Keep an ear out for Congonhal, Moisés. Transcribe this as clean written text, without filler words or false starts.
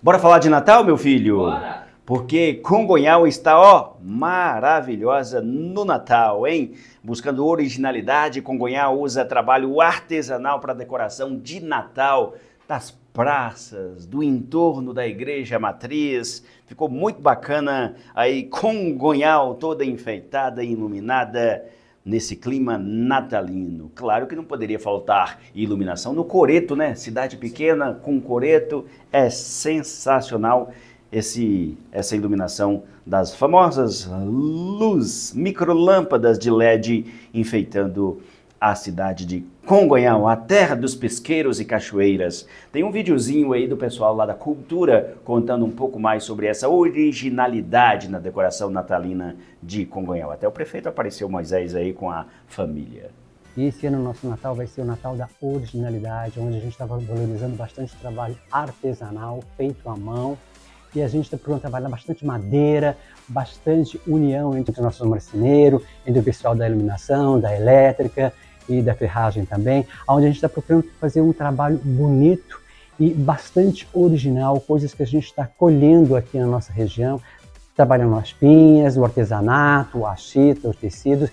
Bora falar de Natal, meu filho? Bora! Porque Congonhal está, ó, maravilhosa no Natal, hein? Buscando originalidade, Congonhal usa trabalho artesanal para decoração de Natal das praças, do entorno da igreja matriz. Ficou muito bacana aí Congonhal toda enfeitada e iluminada nesse clima natalino. Claro que não poderia faltar iluminação no coreto, né? Cidade pequena com coreto, é sensacional essa iluminação das famosas microlâmpadas de LED enfeitando a cidade de Congonhal, a terra dos pesqueiros e cachoeiras. Tem um videozinho aí do pessoal lá da Cultura contando um pouco mais sobre essa originalidade na decoração natalina de Congonhal. Até o prefeito apareceu, Moisés, aí com a família. E esse ano o nosso Natal vai ser o Natal da originalidade, onde a gente está valorizando bastante o trabalho artesanal, feito à mão. E a gente está procurando trabalhar bastante madeira, bastante união entre os nossos marceneiros, entre o pessoal da iluminação, da elétrica e da ferragem também, onde a gente está procurando fazer um trabalho bonito e bastante original, coisas que a gente está colhendo aqui na nossa região, trabalhando as pinhas, o artesanato, a chita, os tecidos